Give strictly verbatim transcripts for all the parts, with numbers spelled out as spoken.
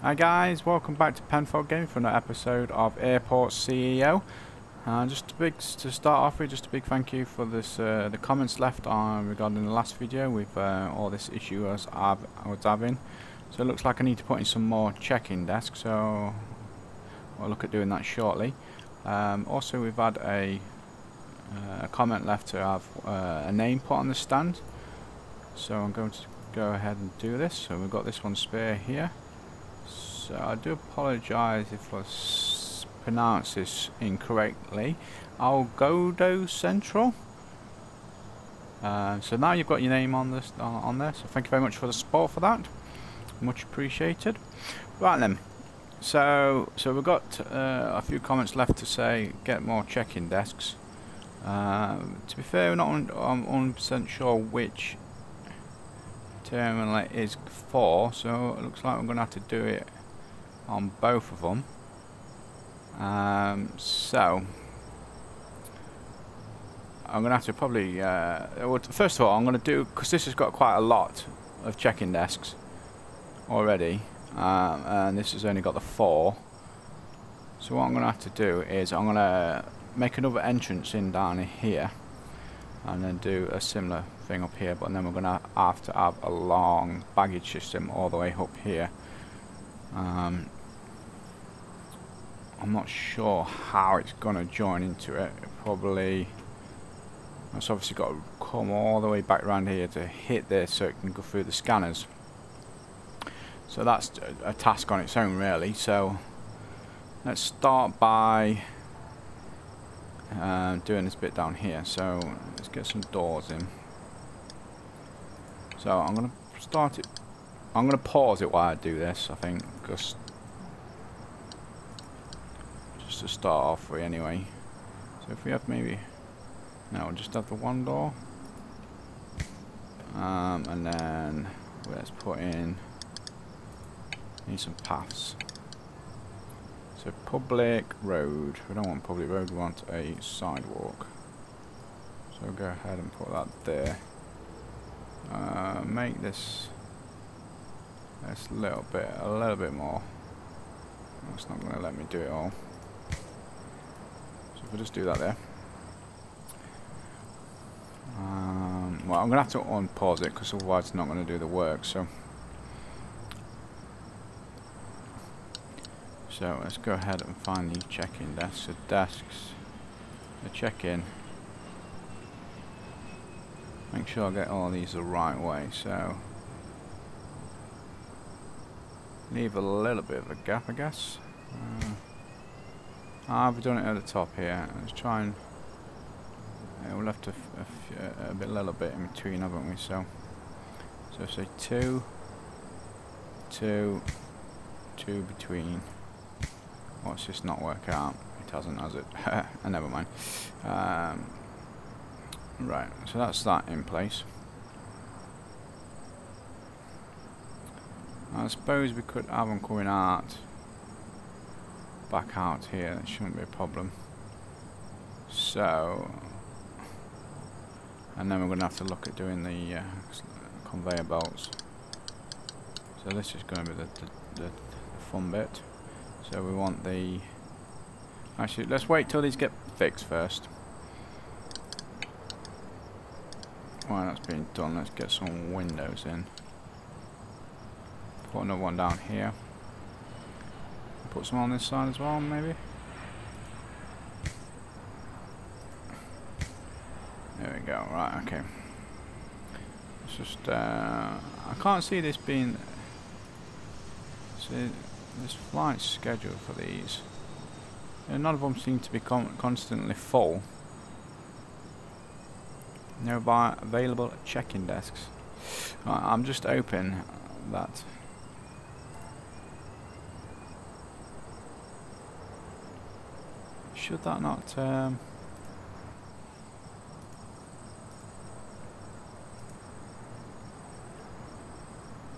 Hi guys, welcome back to Penfold Gaming for another episode of Airport C E O. And uh, just a big to start off with, just a big thank you for this uh, the comments left on regarding the last video with uh, all this issue I was, I was having. So it looks like I need to put in some more check-in desks. So I'll look at doing that shortly. Um, also, we've had a, uh, a comment left to have uh, a name put on the stand. So I'm going to go ahead and do this. So we've got this one spare here. So I do apologise if I pronounce this incorrectly. Algodó Central. Uh, so now you've got your name on this uh, on there. So thank you very much for the support for that. Much appreciated. Right then. So so we've got uh, a few comments left to say get more check-in desks. Uh, to be fair, we're not un I'm one hundred percent sure which terminal it is for, so it looks like I'm going to have to do it on both of them. Um, so I'm going to have to probably uh, well, first of all I'm going to do, because this has got quite a lot of check-in desks already, um, and this has only got the four, so what I'm going to have to do is I'm going to make another entrance in down here and then do a similar thing up here, but then we're going to have to have a long baggage system all the way up here. um, I'm not sure how it's going to join into it. It probably, it's obviously got to come all the way back around here to hit this so it can go through the scanners, so that's a task on its own really. So let's start by uh, doing this bit down here. So let's get some doors in. So I'm going to start it, I'm going to pause it while I do this, I think, just, just to start off with anyway. So if we have maybe, no, we'll just have the one door, um, and then let's put in, need some paths. So public road, we don't want public road, we want a sidewalk. So we'll go ahead and put that there. Uh, make this this little bit a little bit more. It's not going to let me do it all. So if we just do that there. Um, well, I'm going to have to unpause it because otherwise it's not going to do the work. So, so let's go ahead and find the check-in desks. The desks, the check-in. Make sure I get all these the right way, so leave a little bit of a gap, I guess. Uh, I've done it at the top here. Let's try and uh, we'll have to a, a, a bit, little bit in between, haven't we? So, so say two, two, two between. What's this not work out? It hasn't, has it? uh, never mind. Um, Right, so that's that in place. I suppose we could have them coming out back out here, that shouldn't be a problem. So, and then we're going to have to look at doing the uh, conveyor belts. So this is going to be the, the, the, the fun bit. So we want the, actually let's wait till these get fixed first. While that's being done, let's get some windows in. Put another one down here. Put some on this side as well, maybe. There we go, right, okay. It's just, uh, I can't see this being, see, this flight schedule for these. And none of them seem to be con constantly full. Nearby available check-in desks. Right, I'm just hoping that should that not um,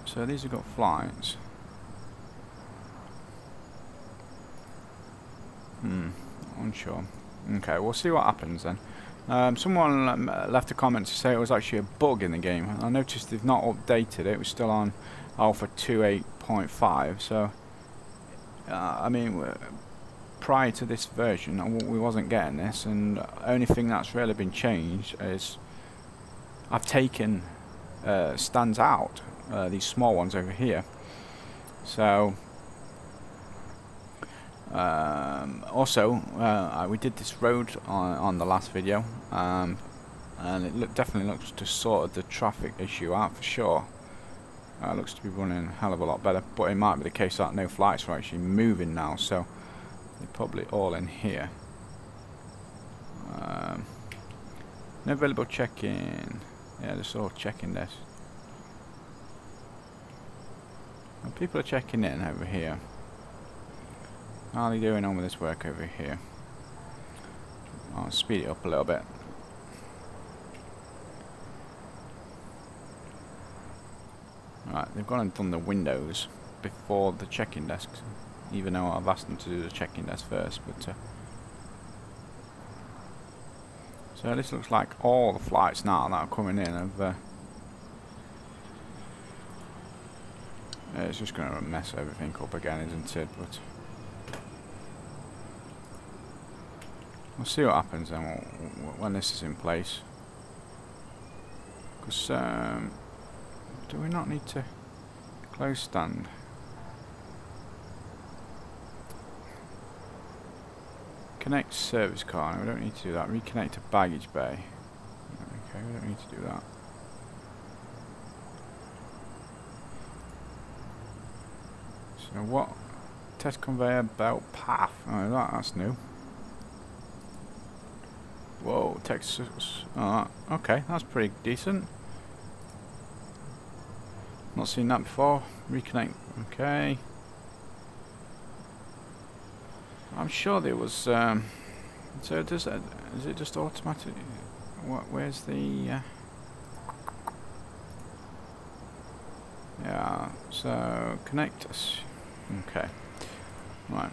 so these have got flights. Hmm, unsure. Okay, we'll see what happens then. Um, someone left a comment to say it was actually a bug in the game. I noticed they've not updated it. It was still on Alpha twenty-eight point five. So, uh, I mean, prior to this version, we wasn't getting this. And the only thing that's really been changed is I've taken uh, stands out, uh, these small ones over here. So, um, also, uh, we did this road on, on the last video, um, and it look, definitely looks to sort the traffic issue out for sure. Uh, looks to be running a hell of a lot better, but it might be the case that no flights are actually moving now, so they're probably all in here. Um, no available check-in. Yeah, they're all checking this. And people are checking in over here. How are they doing on with this work over here? I'll speed it up a little bit. Right, they've gone and done the windows before the check-in desks, even though I've asked them to do the check-in desk first. But uh, so this looks like all the flights now that are coming in have. Uh, It's just going to mess everything up again, isn't it? But we'll see what happens then we'll, when this is in place. Because um, do we not need to close stand? Connect service car. No, we don't need to do that. Reconnect to baggage bay. Okay, we don't need to do that. So what? Test conveyor belt path. Oh, that, that's new. Whoa, Texas. Oh, okay, that's pretty decent. Not seen that before. Reconnect. Okay. I'm sure there was. Um, so does that? Is it just automatic? What? Where's the? Uh, yeah. So connect us. Okay, right.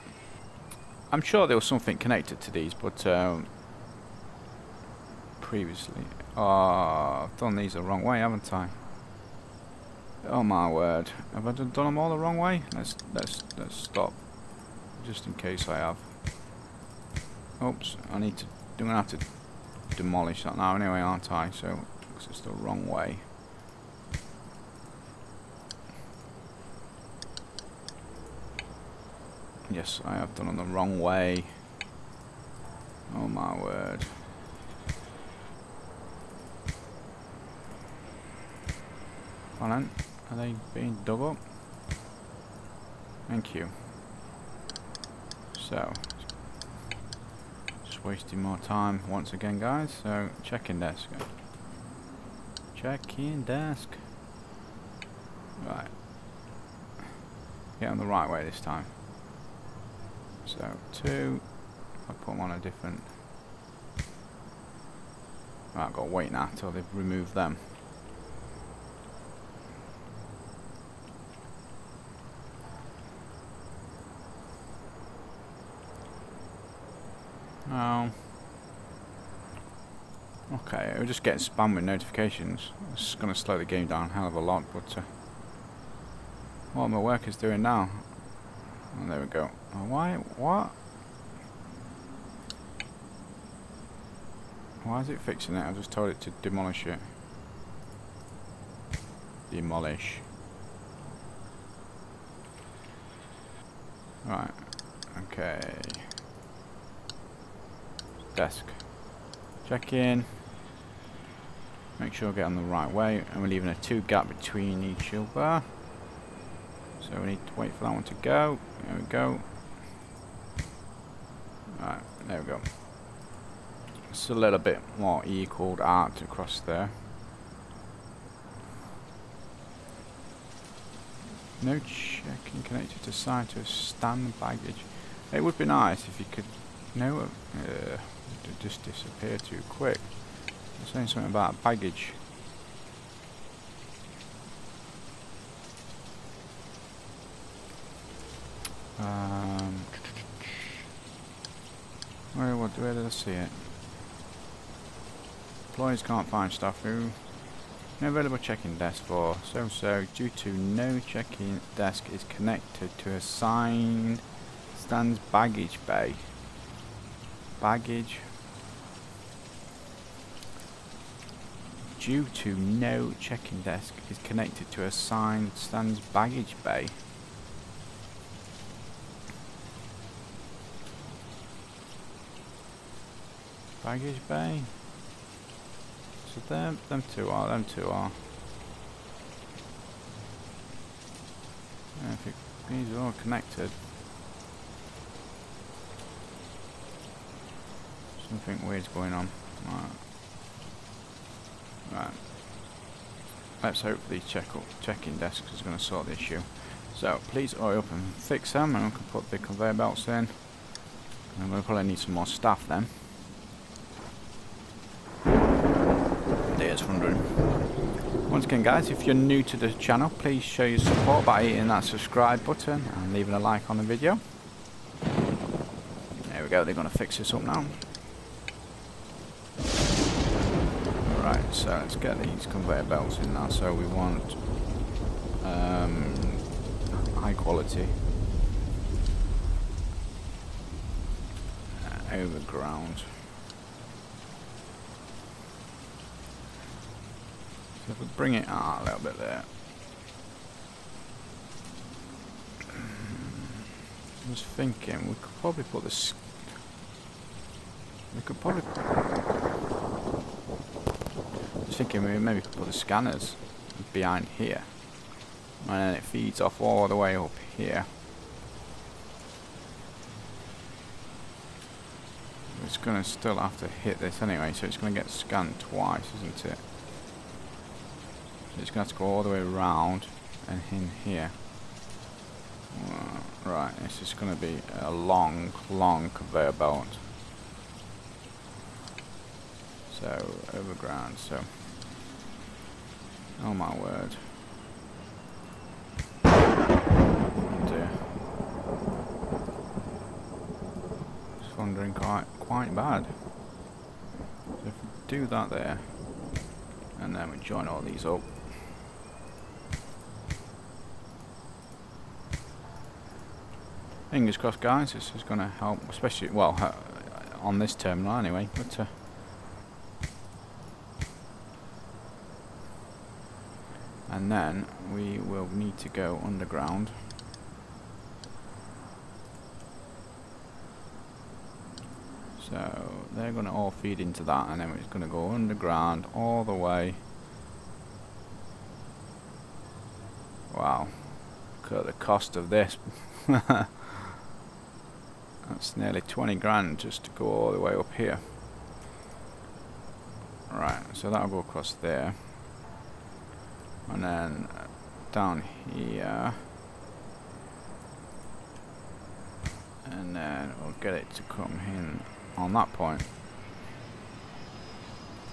I'm sure there was something connected to these, but um, previously, oh, I've done these the wrong way, haven't I? Oh my word, have I done them all the wrong way? Let's let's let's stop, just in case I have. Oops, I need to. I'm gonna have to demolish that now anyway, aren't I? So, because it's the wrong way. Yes, I have done on the wrong way. Oh my word. Come on, are they being dug up? Thank you. So, just wasting more time once again, guys. So, check-in desk. Check-in desk. Right. Get on the right way this time. So two, I put them on a different. Right, I've got to wait now till they've removed them. Oh. Okay, we're just getting spammed with notifications. It's going to slow the game down a hell of a lot. But uh, what are my workers doing now? Oh, there we go. Oh, why? What? Why is it fixing it? I just told it to demolish it. Demolish. Right. Okay. Desk. Check in. Make sure I get on the right way, and we're leaving a two gap between each other. So we need to wait for that one to go. There we go. Right, there we go. It's a little bit more equaled out across there. No checking connected to side to stand baggage. It would be nice if you could. No, uh, it just disappear too quick. I'm saying something about baggage. Um, where, what, where did I see it? Employees can't find staff who... No available check-in desk for so-and-so due to no check-in desk is connected to assigned stands baggage bay. Baggage. Due to no check-in desk is connected to assigned stands baggage bay. Baggage bay. So them, them two are, them two are. Yeah, I think these are all connected. Something weird's going on. Right. Right. Let's hope the check-in check desk is going to sort the issue. So please hurry up and fix them, and we can put the conveyor belts in. And we'll probably need some more staff then. Once again guys, if you're new to the channel, please show your support by hitting that subscribe button and leaving a like on the video. There we go, they're going to fix this up now. Alright, so let's get these conveyor belts in now. So we want um, high quality uh, overground. So if we bring it out a little bit there. I was thinking we could probably put this. We could probably. I was thinking we maybe could put the scanners behind here, and then it feeds off all the way up here. It's going to still have to hit this anyway, so it's going to get scanned twice, isn't it? It's going to have to go all the way around and in here. Uh, right, this is going to be a long, long conveyor belt. So, overground, so... Oh my word. Oh dear. It's wandering quite, quite bad. So if we do that there, and then we join all these up. Fingers crossed guys, this is going to help, especially, well, uh, on this terminal anyway, but uh, and then we will need to go underground. So they're going to all feed into that, and then it's going to go underground all the way. Wow, look at the cost of this. That's nearly twenty grand just to go all the way up here. Right, so that'll go across there. And then down here. And then we'll get it to come in on that point.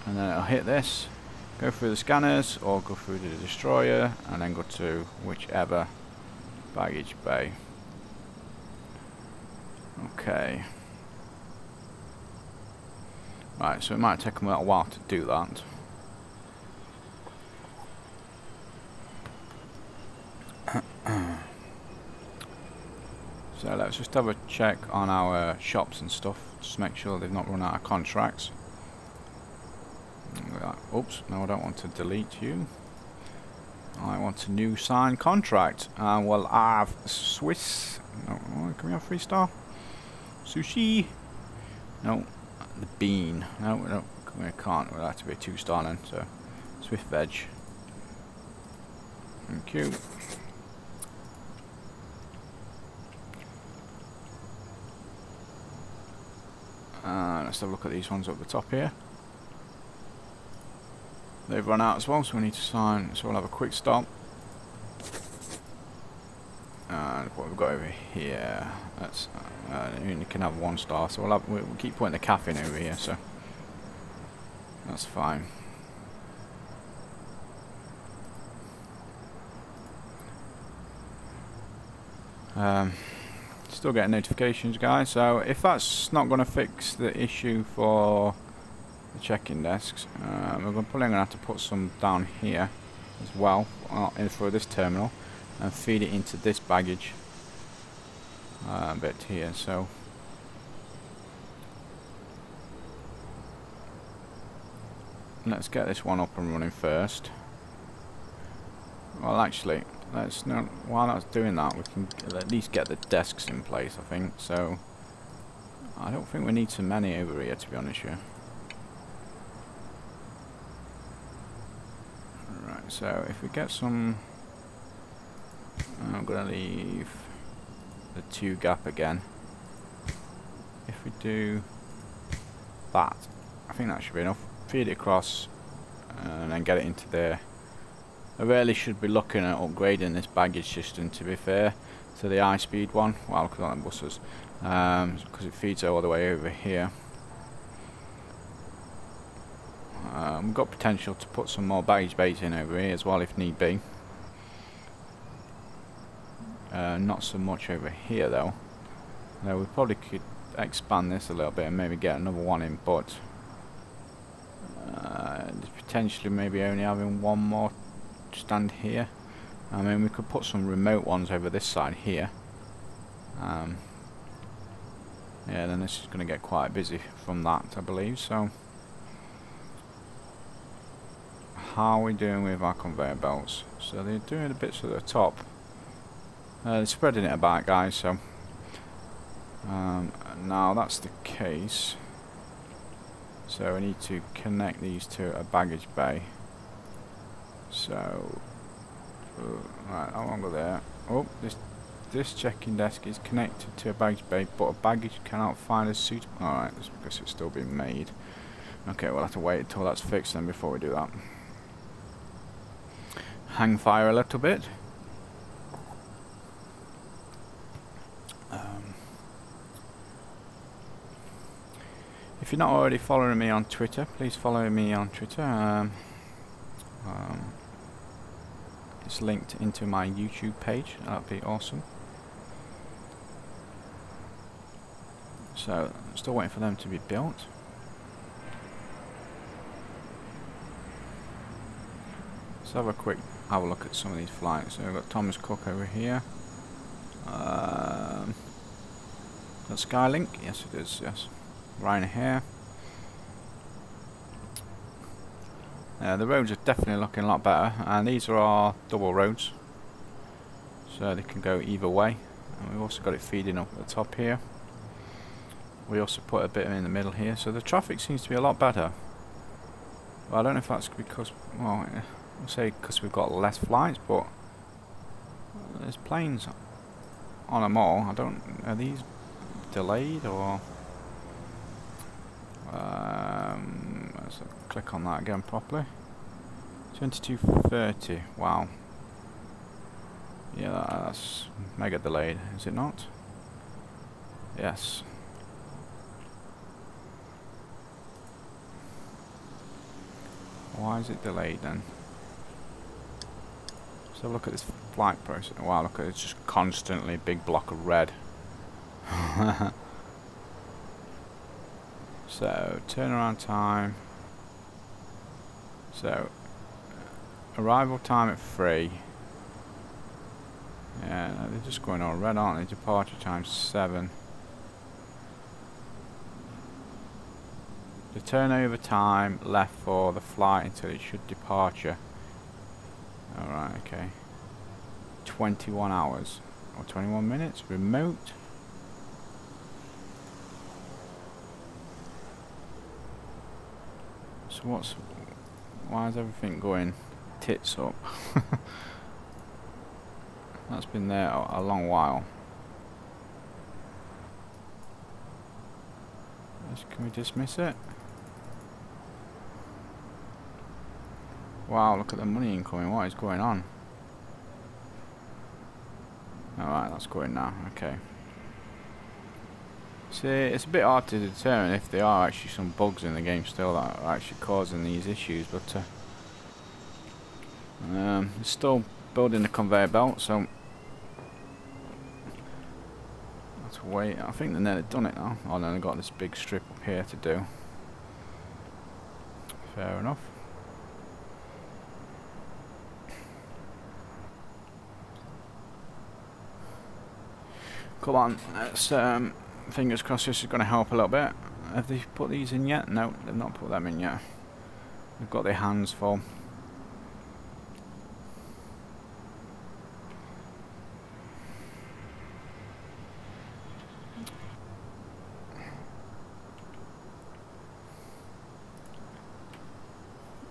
And then it'll hit this. Go through the scanners or go through the destroyer and then go to whichever baggage bay. Okay. Right, so it might take them a while to do that. So let's just have a check on our shops and stuff, just to make sure they've not run out of contracts. Oops, no, I don't want to delete you. I want a new signed contract. Uh, well, I have Swiss. No, can we have three star? Sushi. No, the bean. No, we don't. We can't. We'll have to be a two star then. So, Swiss veg. Thank you. Uh, let's have a look at these ones up the top here. They've run out as well, so we need to sign. So we'll have a quick stop. And what we've got over here, that's uh, you can have one star. So we'll have we'll keep putting the caffeine over here, so that's fine. Um. Still getting notifications guys, so if that's not going to fix the issue for the check-in desks. Um, we're probably going to have to put some down here as well, uh, in for this terminal, and feed it into this baggage uh, bit here. So let's get this one up and running first. Well, actually, let's not. While that's doing that, we can at least get the desks in place, I think. So I don't think we need so many over here, to be honest here. Right, so if we get some, I'm gonna leave the two gap again. If we do that, I think that should be enough. Feed it across and then get it into there. I really should be looking at upgrading this baggage system, to be fair, to the high speed one. Well, because on the buses, um, because it feeds all the way over here. Um, we've got potential to put some more baggage bays in over here as well if need be. Uh, not so much over here though. Now we probably could expand this a little bit and maybe get another one in, but uh, potentially maybe only having one more stand here. I mean, we could put some remote ones over this side here. Um, yeah, then this is going to get quite busy from that, I believe. So how are we doing with our conveyor belts? So they're doing the bits at the top. Uh, they're spreading it about, guys. So um, now that's the case. So we need to connect these to a baggage bay. So, uh, right, I'll go there. Oh, this this check-in desk is connected to a baggage bay, but a baggage cannot find a suitable. All right, that's because it's still being made. Okay, we'll have to wait until that's fixed then before we do that. Hang fire a little bit. Um, if you're not already following me on Twitter, please follow me on Twitter. Um, um, It's linked into my YouTube page. That'd be awesome. So, still waiting for them to be built. Let's have a quick have a look at some of these flights. So we've got Thomas Cook over here. Um, that Skylink, yes it is. Yes, Ryanair. Uh, the roads are definitely looking a lot better, and these are our double roads, so they can go either way. And we've also got it feeding up at the top here. We also put a bit in the middle here, so the traffic seems to be a lot better. Well, I don't know if that's because, well, I'll say because we've got less flights, but there's planes on them all. I don't, are these delayed or? Um, So click on that again properly. twenty-two thirty. Wow. Yeah, that's mega delayed, is it not? Yes. Why is it delayed then? So look at this flight process. Wow, look at it. It's just constantly a big block of red. So turnaround time. So, arrival time at three. Yeah, they're just going all red, aren't they? Departure time seven. The turnover time left for the flight until it should departure. Alright, okay. twenty-one hours. Or twenty-one minutes. Remote. So what's... Why is everything going tits up? That's been there a long while. Can we dismiss it? Wow, look at the money incoming. What is going on? Alright, that's going now. Okay. See, it's a bit hard to determine if there are actually some bugs in the game still that are actually causing these issues, but uh, um, it's still building the conveyor belt, so let's wait. I think they've nearly done it now. Oh no, they've got this big strip up here to do. Fair enough. Come on, let's, um, fingers crossed this is going to help a little bit. Have they put these in yet? No, they've not put them in yet. They've got their hands full.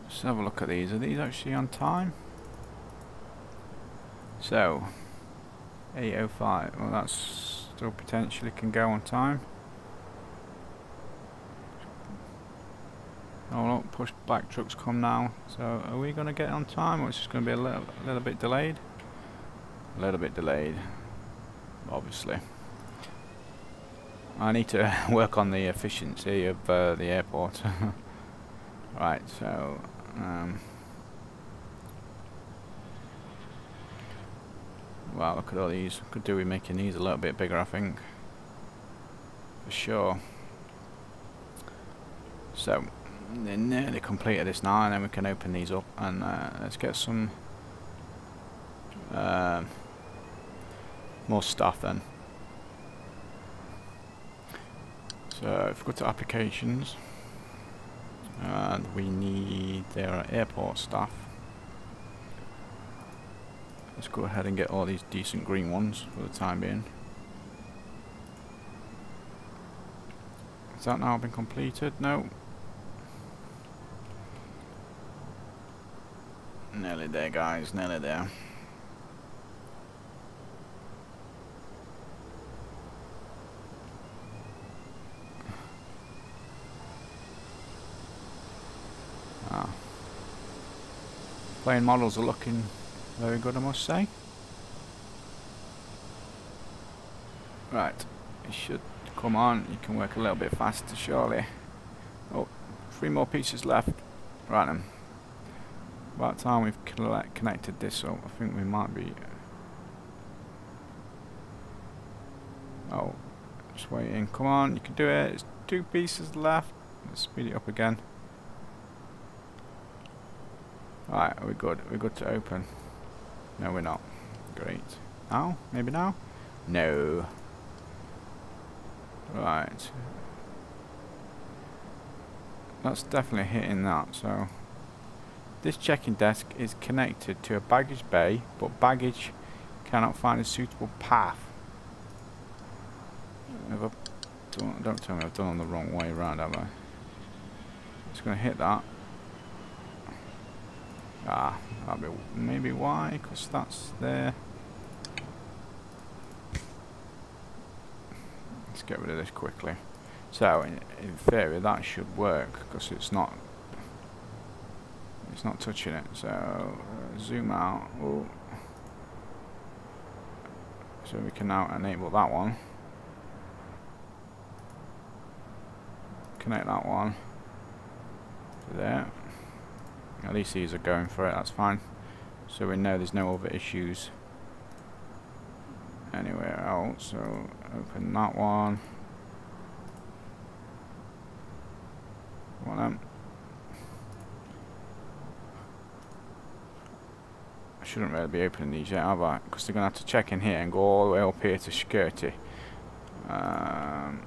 Let's have a look at these. Are these actually on time? So... eight oh five, well that's still potentially can go on time. Oh look, push back trucks come now. So are we going to get on time, or it's just going to be a little, little bit delayed? A little bit delayed, obviously. I need to work on the efficiency of uh, the airport. Right, so... Um, wow, look at all these. Could do with making these a little bit bigger, I think. For sure. So, they're nearly completed this now, and then we can open these up. And uh, let's get some uh, more stuff then. So, if we go to applications, and we need their airport stuff. Let's go ahead and get all these decent green ones for the time being. Has that now been completed? No. Nearly there, guys, nearly there. Ah. Plane models are looking very good, I must say. Right, it should come on. You can work a little bit faster, surely. Oh, three more pieces left. Right then. About time we've connected this up. I think we might be... Oh, just waiting. Come on, you can do it. It's two pieces left. Let's speed it up again. Right, we're good. We're good to open. No, we're not. Great. Now? Maybe now? No. Right. That's definitely hitting that, so... This check-in desk is connected to a baggage bay, but baggage cannot find a suitable path. Have I done, don't tell me I've done it the wrong way around, have I? It's going to hit that. Ah, that'll be maybe why, because that's there. Let's get rid of this quickly. So, in, in theory, that should work because it's not, it's not touching it. So, uh, zoom out. Ooh. So we can now enable that one. Connect that one to there. At least these are going for it, that's fine. So we know there's no other issues anywhere else. So open that one. Come on then. I shouldn't really be opening these yet, have I? Because they're going to have to check in here and go all the way up here to security. Um,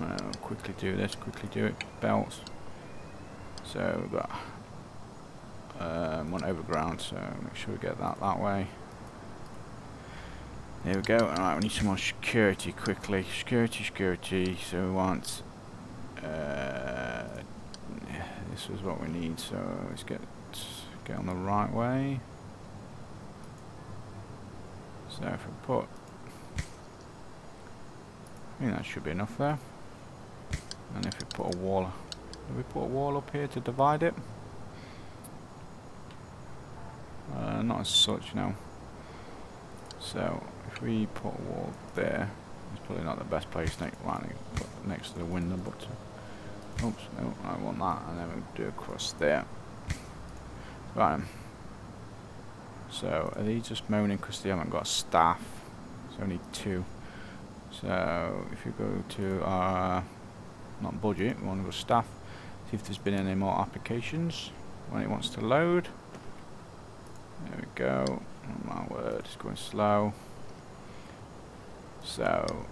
Uh, quickly do this, quickly do it, belts. So we've got um, one overground, so make sure we get that that way. There we go. Alright, we need some more security quickly. Security, security. So we want uh, this is what we need, so let's get get on the right way. So if we put, I think that should be enough there. And if we put a wall, do we put a wall up here to divide it? Uh, not as such, no. So if we put a wall there, it's probably not the best place next, right, next to the window, but oops, no, I want that, and then we do across there. Right. So are these just moaning because they haven't got staff? It's only two. So if you go to our, not budget, we want to go staff, see if there's been any more applications, when it wants to load. There we go. Oh my word, it's going slow. So,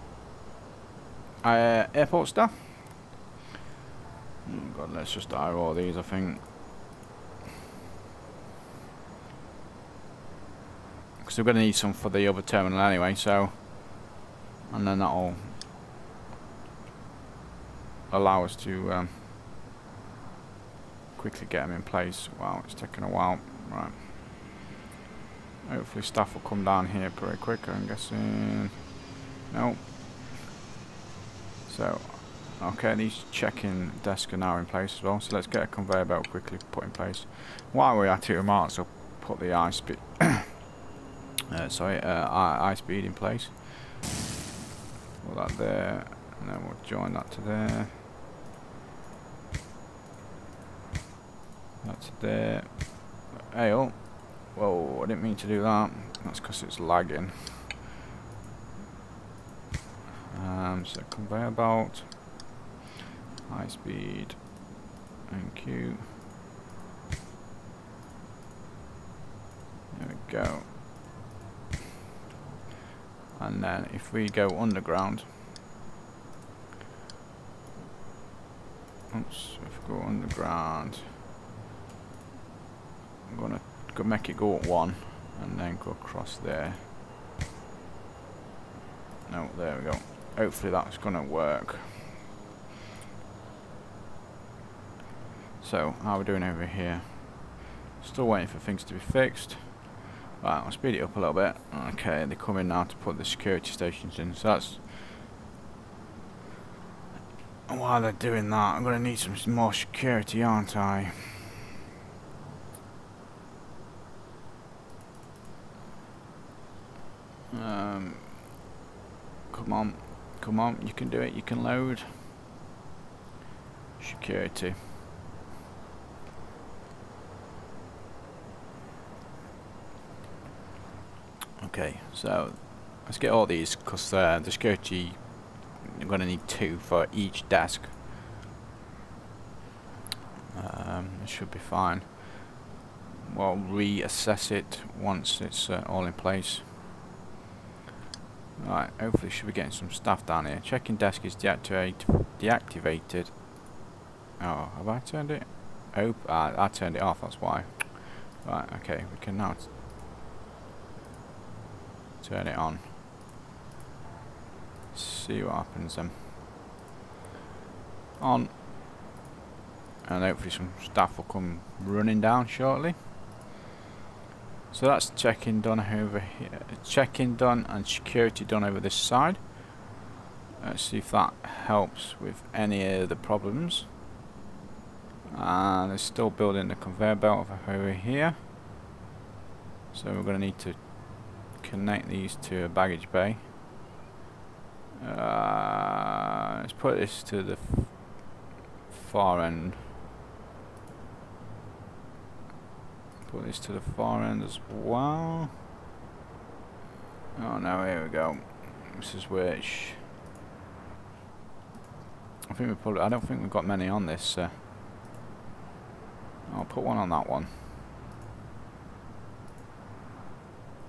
uh, airport staff. Oh god, let's just arrow all these, I think. Because we're going to need some for the other terminal anyway, so. And then that'll allow us to um, quickly get them in place. Wow, it's taking a while. Right. Hopefully staff will come down here pretty quick, I'm guessing. No. So, okay, these check-in desks are now in place as well. So let's get a conveyor belt quickly put in place. While we're at it, remarks, I'll put the eye speed. uh, sorry, uh, eye speed in place. Put that there, and then we'll join that to there. That's there. Hey, oh. Whoa, I didn't mean to do that. That's because it's lagging. Um, so conveyor belt, high speed, thank you. There we go. And then if we go underground, oops, if we go underground, I'm gonna go make it go at one, and then go across there. No, there we go. Hopefully that's gonna work. So how are we doing over here? Still waiting for things to be fixed. Right, I'll speed it up a little bit. Okay, they're coming now to put the security stations in. So that's while they're doing that, I'm gonna need some more security, aren't I? Um. Come on, come on, you can do it, you can load. Security. Okay, so let's get all these because uh, the security, I'm going to need two for each desk. Um, it should be fine. We'll reassess it once it's uh, all in place. Right, hopefully should be getting some staff down here. Check-in desk is deactivate, deactivated. Oh, have I turned it? Oh, uh, I turned it off, that's why. Right, okay, we can now t turn it on. See what happens then. On. And hopefully some staff will come running down shortly. So that's check-in done over here. Check-in done and security done over this side. Let's see if that helps with any of the problems. And they're still building the conveyor belt over here. So we're going to need to connect these to a baggage bay. Uh, let's put this to the far end. Put this to the far end as well. Oh no, here we go. This is which I think we probably. I don't think we've got many on this. Uh, I'll put one on that one.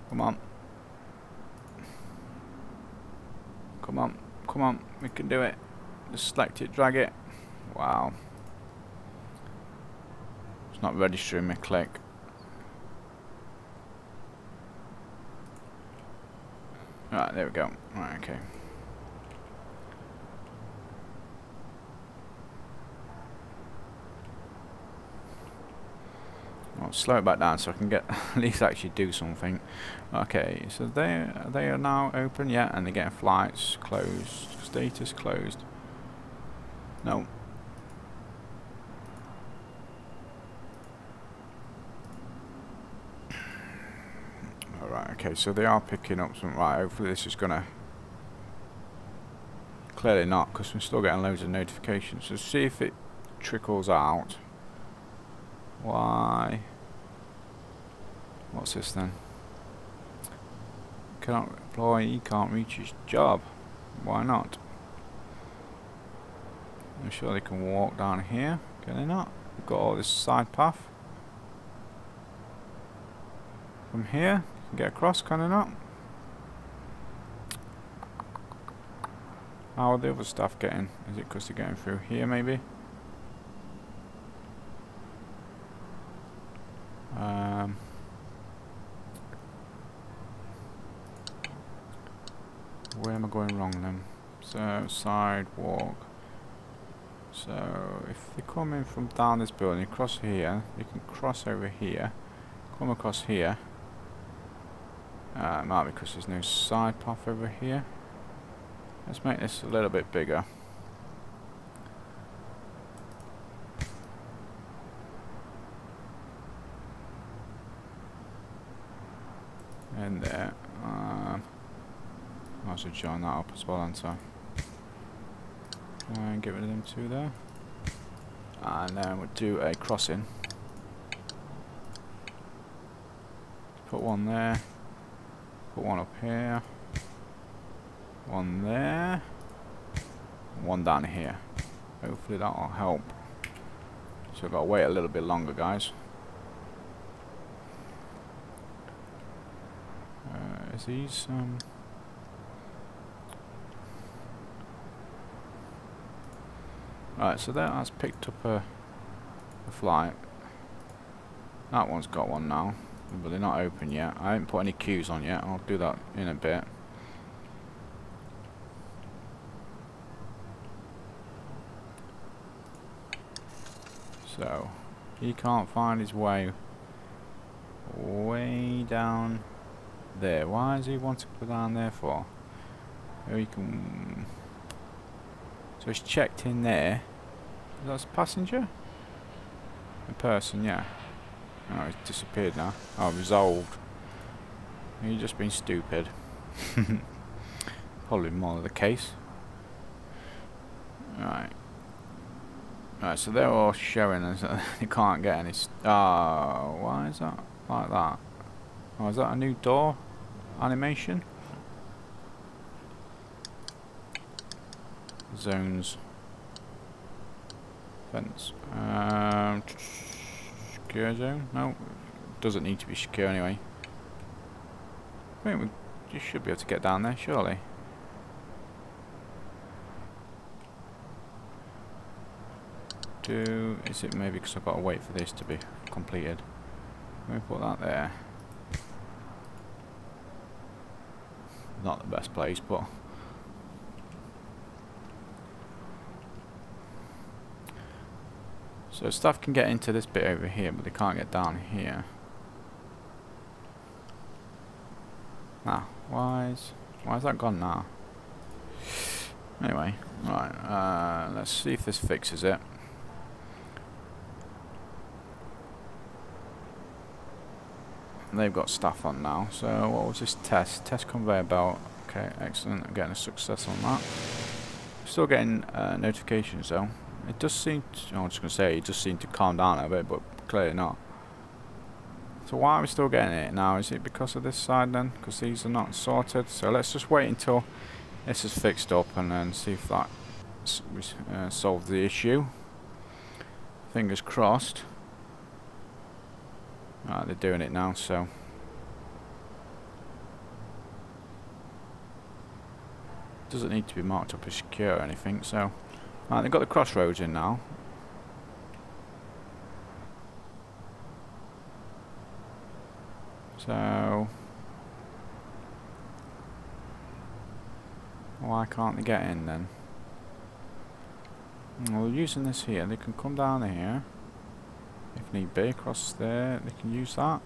Come on, come on, come on. We can do it. Just select it, drag it. Wow. It's not registering my click. Right, there we go. Right, okay. I'll slow it back down so I can get at least actually do something. Okay, so they they are now open, yeah, and they're getting flights closed. Status closed. No. Okay, so they are picking up some. Right, hopefully this is gonna. Clearly not, because we're still getting loads of notifications. So see if it trickles out. Why? What's this then? Cannot employee can't reach his job. Why not? I'm sure they can walk down here. Can they not? We've got all this side path. From here, you can get across, can they not? How are the other staff getting? Is it because they're getting through here, maybe? Um, where am I going wrong then? So, sidewalk. So, if they come in from down this building, across here, they can cross over here, come across here. Uh, it might be because there's no side path over here. Let's make this a little bit bigger. And there. Um, I'll also join that up as well, aren't I? And get rid of them two there. And then we'll do a crossing. Put one there. Put one up here. One there, one down here. Hopefully that will help. So I've got to wait a little bit longer, guys. Uh, is these um? Right, so that has picked up a, a flight. That one's got one now, but they're not open yet. I haven't put any queues on yet. I'll do that in a bit. So, he can't find his way way down there. Why does he want to go down there for? So, he can so he's checked in there. Is that a passenger? A person, yeah. Oh, he's disappeared now. Oh, resolved. He's just been stupid. Probably more of the case. Right. Right, so they're all showing us that they can't get any... St oh, why is that like that? Oh, is that a new door animation? Zones. Fence. Um, secure zone? No, doesn't need to be secure anyway. I think we just should be able to get down there, surely. Is it maybe because I've got to wait for this to be completed? Let me put that there. Not the best place, but so staff can get into this bit over here, but they can't get down here. Now, why is why is that gone now? Anyway, right. Uh, let's see if this fixes it. They've got staff on now, so what was this test? Test conveyor belt. Okay, excellent. I'm getting a success on that. Still getting uh, notifications though. It does seem to, oh, I was just going to say, it does seem to calm down a bit, but clearly not. So why are we still getting it now? Is it because of this side then? Because these are not sorted. So let's just wait until this is fixed up and then see if that uh, solves the issue. Fingers crossed. Right, they're doing it now, so doesn't need to be marked up as secure or anything, so right, they've got the crossroads in now. So why can't they get in then? Well, using this here, they can come down here. If need be, across there, they can use that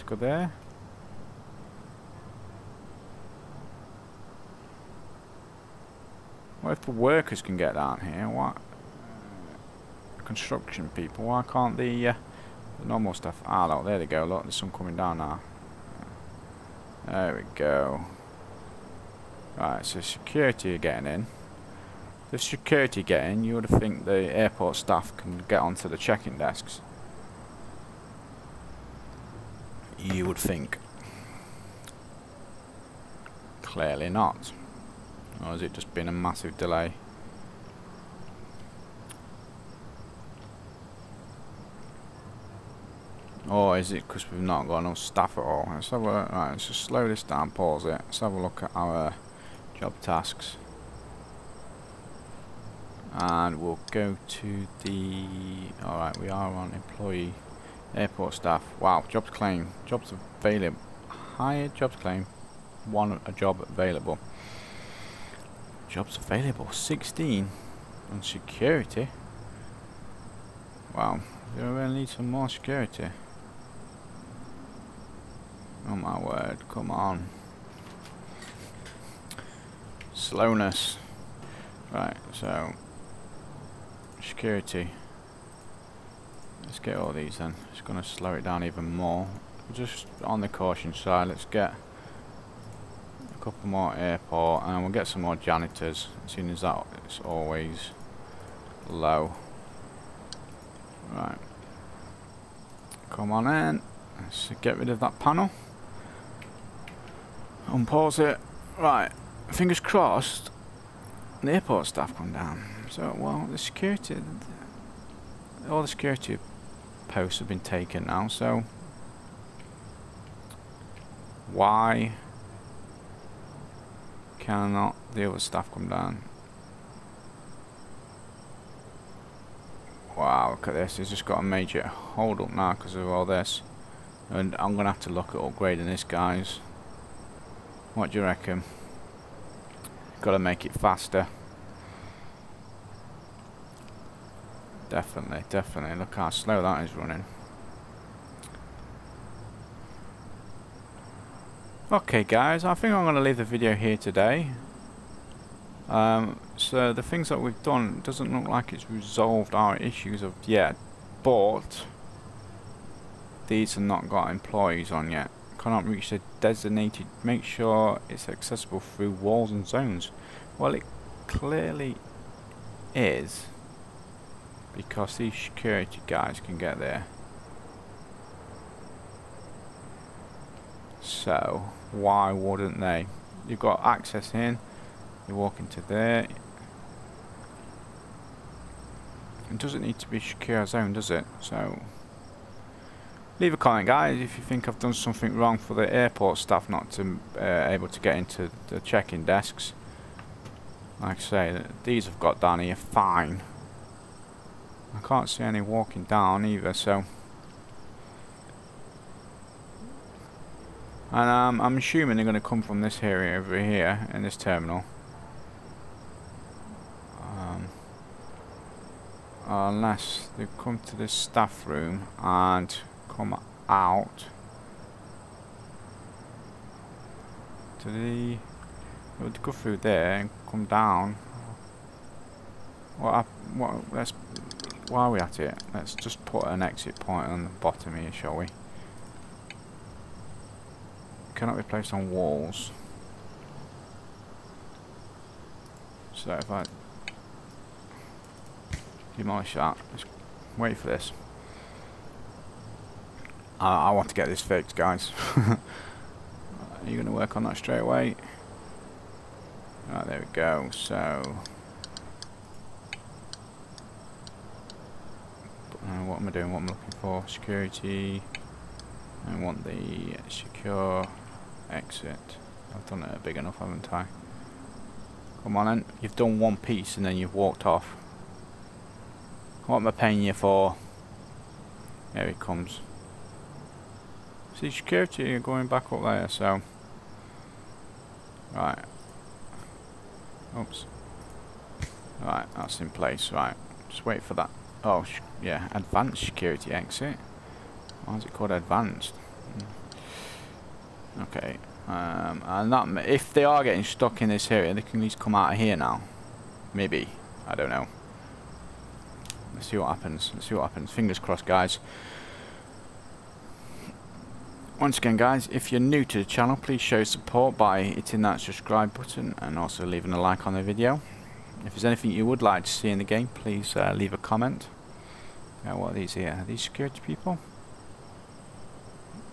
to go there. Well, if the workers can get down here, what? Construction people, why can't the, uh, the normal stuff? Ah, look, there they go, look, there's some coming down now. There we go. Right, so security are getting in. The security get in, you would think the airport staff can get onto the check-in desks. You would think. Clearly not. or has it just been a massive delay? Or is it because we've not got enough staff at all? Let's have a look. Right, let's just slow this down, pause it. Let's have a look at our job tasks. And we'll go to the... Alright, we are on employee, airport staff. Wow, jobs claim, jobs available. Higher jobs claim, one a job available. Jobs available, sixteen. On security. Wow, we're going to need some more security. Oh my word, come on. Slowness. Right, so... security. Let's get all these then. It's going to slow it down even more. Just on the caution side, let's get a couple more airport and we'll get some more janitors, seeing as that it's always low. Right. Come on in. Let's get rid of that panel. Unpause it. Right. Fingers crossed. The airport staff come down. So, well, the security, all the security posts have been taken now, so why cannot the other staff come down? Wow, look at this, it's just got a major hold up now because of all this. And I'm going to have to look at upgrading this, guys. What do you reckon? Got to make it faster. Definitely, definitely. Look how slow that is running. Okay guys, I think I'm going to leave the video here today. Um, so the things that we've done doesn't look like it's resolved our issues of yet, but these have not got employees on yet. Cannot reach the designated, make sure it's accessible through walls and zones. Well, it clearly is. Because these security guys can get there. So, why wouldn't they? You've got access in, you walk into there. It doesn't need to be secure zone, does it? So, leave a comment guys if you think I've done something wrong for the airport staff not to uh, able to get into the check-in desks. Like I say, these I've got down here, fine. I can't see any walking down either, so... And um, I'm assuming they're going to come from this area over here, in this terminal. Um, unless they come to this staff room and come out... to the... They would go through there and come down. What? I, what let's... While we're at it, let's just put an exit point on the bottom here, shall we? Cannot be placed on walls. So if I demolish that, let's wait for this. I, I want to get this fixed, guys. Are you going to work on that straight away? Right, there we go. So. Uh, what am I doing? What am I looking for? Security. I want the secure exit. I've done it big enough, haven't I? Come on in. You've done one piece and then you've walked off. What am I paying you for? There it comes. See, security are going back up there, so... Right. Oops. Right, that's in place. Right. Just wait for that. Oh, sh yeah, advanced security exit. Why is it called advanced? Mm. Okay, um, and that if they are getting stuck in this area, they can at least come out of here now. Maybe, I don't know. Let's see what happens. Let's see what happens. Fingers crossed, guys. Once again, guys, if you're new to the channel, please show support by hitting that subscribe button and also leaving a like on the video. If there's anything you would like to see in the game, please uh, leave a comment. Now, what are these here? Are these security people?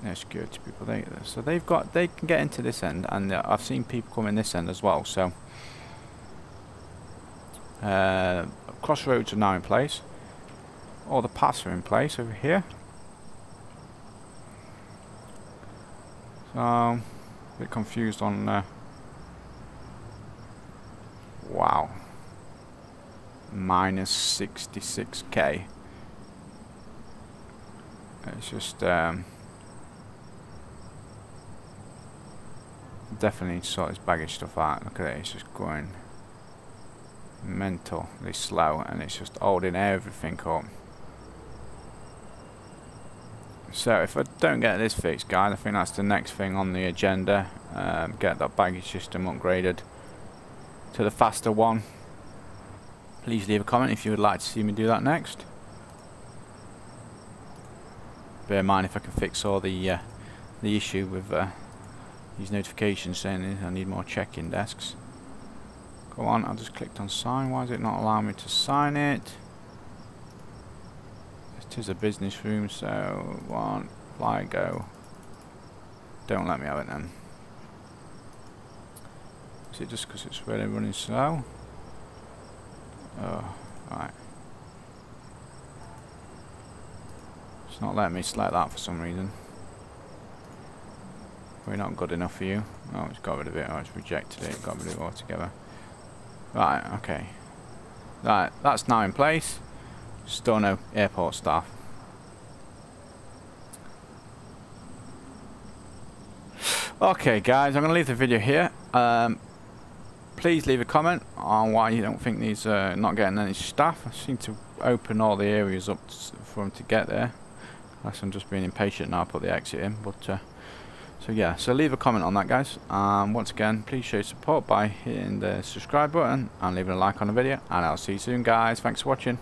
No security people. They so they've got they can get into this end, and uh, I've seen people come in this end as well. So Uh, crossroads are now in place. All the paths are in place over here. So, a bit confused on... Uh, wow. Minus sixty-six K. It's just... Um, definitely need to sort this baggage stuff out. Look at it, it's just going mentally slow and it's just holding everything up. So if I don't get this fixed, guys, I think that's the next thing on the agenda. Um, get that baggage system upgraded to the faster one. Please leave a comment if you would like to see me do that next. Bear in mind, if I can fix all the uh, the issue with uh, these notifications saying I need more check-in desks. Go on, I just clicked on sign. Why is it not allowing me to sign it? It is a business room, so one fly go. Don't let me have it then. Is it just because it's really running slow? Oh, right. It's not letting me select that for some reason. We're not good enough for you. Oh, it's got rid of it. Oh, it's rejected it. Got rid of it altogether. Right, okay. Right, that's now in place. Still no airport staff. Okay, guys, I'm going to leave the video here. Um, please leave a comment on why you don't think these are not getting any staff. I seem to open all the areas up for them to get there. Unless I'm just being impatient now, I put the exit in, but... Uh, So yeah, so leave a comment on that, guys. Um, once again, please show your support by hitting the subscribe button and leaving a like on the video. And I'll see you soon, guys. Thanks for watching.